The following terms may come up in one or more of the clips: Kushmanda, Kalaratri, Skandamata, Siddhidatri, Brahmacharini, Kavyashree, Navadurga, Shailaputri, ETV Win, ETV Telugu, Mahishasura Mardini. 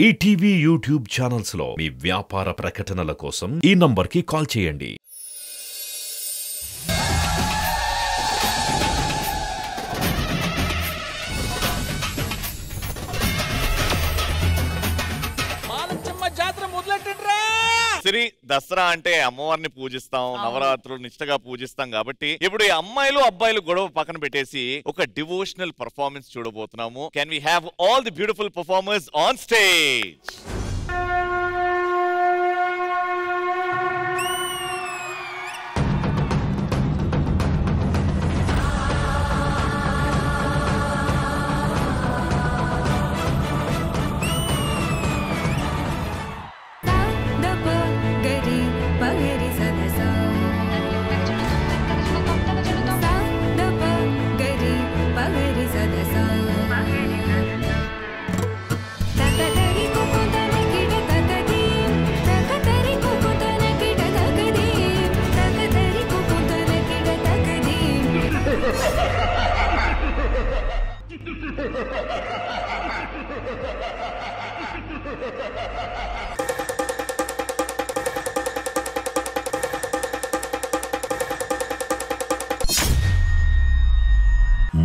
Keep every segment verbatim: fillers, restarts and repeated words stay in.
E T V YouTube channels lo mee vyapara prakatanala kosam ee number ki call cheyandi. Siri Dasara ante అమ్మవారిని పూజిస్తాం నవరాత్రులు నిష్టగా పూజిస్తాం కాబట్టి ఇప్పుడు ఈ అమ్మాయిలు అబ్బాయిలు గొడవ పక్కన పెట్టేసి ఒక డివోషనల్ performance చూడబోతున్నాము. Can we have all the beautiful performers on stage?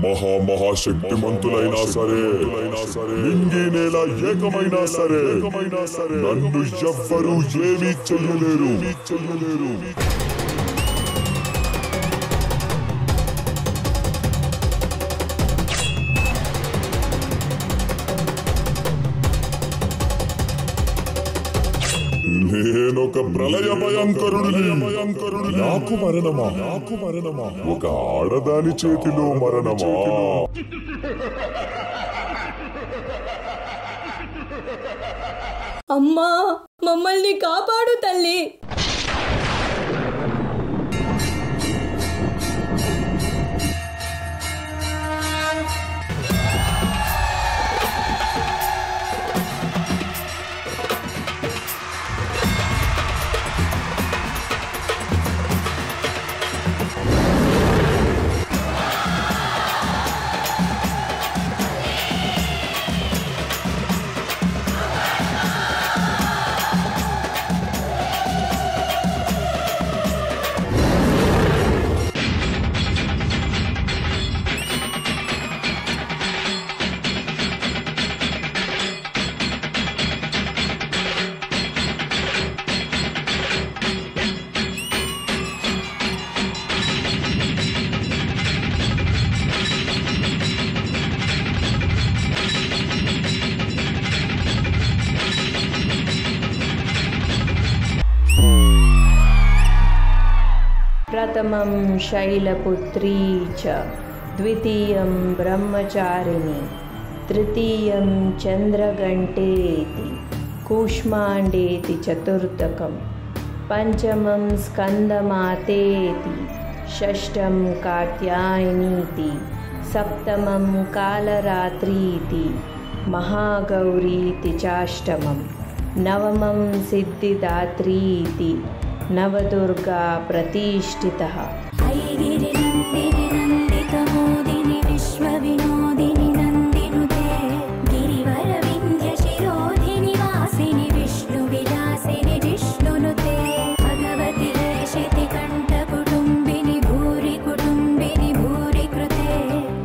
మహా మహా శక్తిమంతులైనా సరే నింగినేలా ఏకమైనా సరే నన్ను ఎవ్వరూ ఏమీ చెయ్యలేరు. ఒక ప్రళయ భయంకరుడిని నాకు మరణమా నాకు మరణమా ఒక ఆడదాని చేతిలో మరణమా అమ్మా మమ్మల్ని కాపాడు తల్లి. Pratamam Shailaputri cha, Dvitiyam Brahmacharini, Tritiyam Chandraghanteti, Kushmandeti Chaturthakam, Panchamam Skandamateti, Shashtam Katyayaniti, Saptamam Kalaratriti, Mahagauriti Chashtamam, Navamam Siddhidatriti. Navadurga Pratishthitaha. Aigiri Nandini Nandita Modini Vishwa Vinodini Nandinu De Girivara Vindhya Shirodhini Vasini Vishnu Vilasini Vishnunu Te Bhagavati Reshiti Kanta Kutumbini Bhuri Kutumbini Bhuri Krute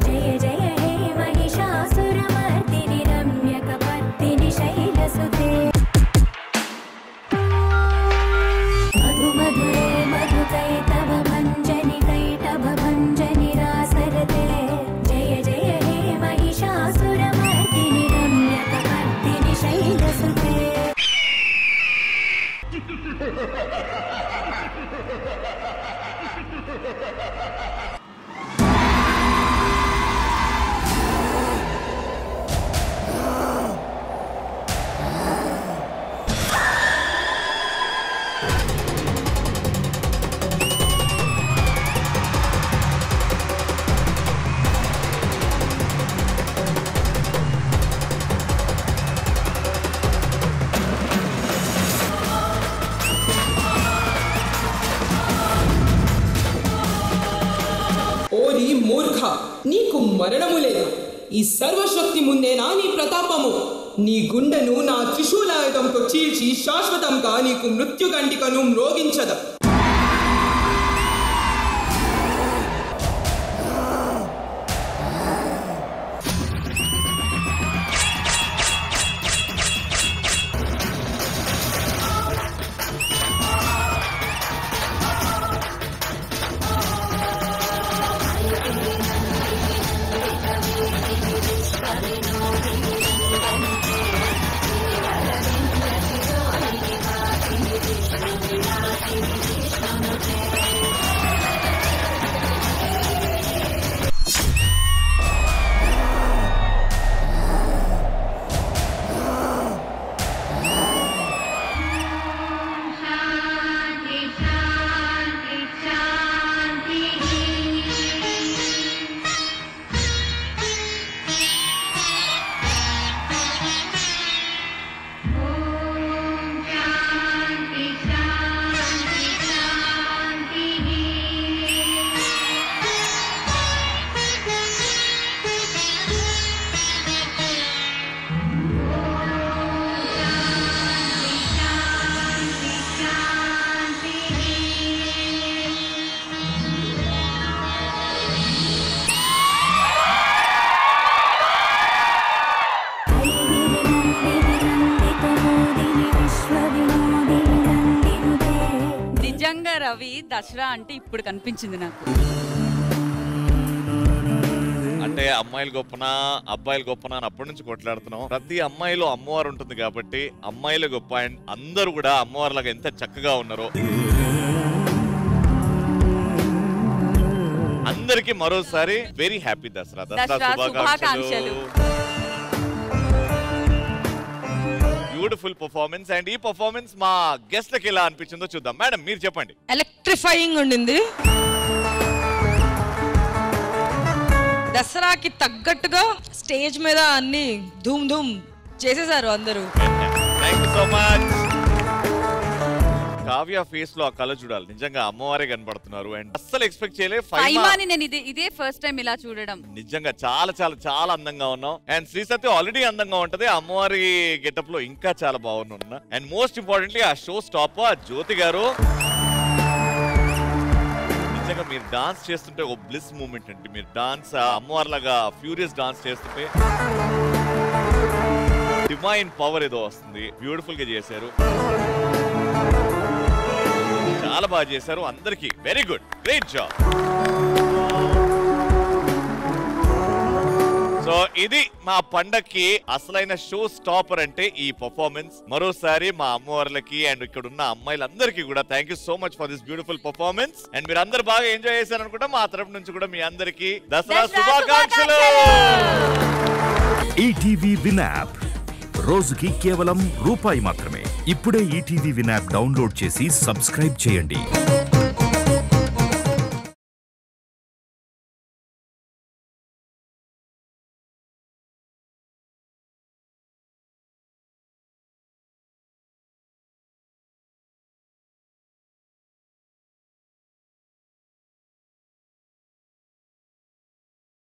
Jaya Jaya He Mahishasura Mardini Ramya Kapattini Shaila Sute Niko Maranamuleda is Sarva Shakti Mundena Pratapamu. Ni Gundanu na Trishulayadam to Chilchi Shashvatam ka Niku Mrutyu Gantikanu Mroginchadam. Dasara అంటే ఇప్పుడు కనిపించింది నాకు. అంటే అమ్మాయిలు గొప్పనా అబ్బాయిలు గొప్పనా అని అప్పటి నుంచి కొట్లాడుతున్నాం. ప్రతి అమ్మాయిలో అమ్మవారు ఉంటుంది కాబట్టి అమ్మాయిలు గొప్ప అండ్ అందరూ కూడా అమ్మవారు లాగా ఎంత చక్కగా ఉన్నారో. అందరికీ మరోసారి వెరీ హ్యాపీ దసరా. దసరా శుభాకాంక్షలు. Beautiful performance and ee performance ma guest laki ela anpichindo chuddam madam meer cheppandi. Electrifying undindi. Dasara ki taggattuga stage meeda anni dhoom dhoom chesesaru andaru. Thank you so much. Kavya face lo aa kala chudali nijanga ammavare kanapadutunnaru and assalu expect cheyale Faima ni nenu ide ide first time ila chudadam nijanga chaala chaala chaala andanga unnam and Sri Satya already andanga untadi ammavare getup lo inka chaala baagununna and most importantly aa show stopper Jyoti garu nijanga meer dance chestunte oka bliss moment ante meer dance ammavare laga furious dance chestunte divine power edo vastundi beautiful ga chesaru. చాలా బాగా చేశారు అందరికి very good great job. So ఇది మా పండక్కి అసలైన show stopper అంటే ఈ పర్ఫార్మెన్స్. మరోసారి మా అమ్మవార్లకి అండ్ ఇక్కడ ఉన్న అమ్మాయిలందరికీ కూడా thank you so much for this beautiful performance and మీరు అందరు బాగా ఎంజాయ్ చేశారు అనుకుంటా. మా తరపు నుంచి కూడా మీ అందరికి దసరా శుభాకాంక్షలు. ఈటీవీ విన్ యాప్ రోజుకి కేవలం రూపాయి మాత్రమే. ఇప్పుడే ఈటీవీ విన్ యాప్ డౌన్లోడ్ చేసి సబ్స్క్రైబ్ చేయండి.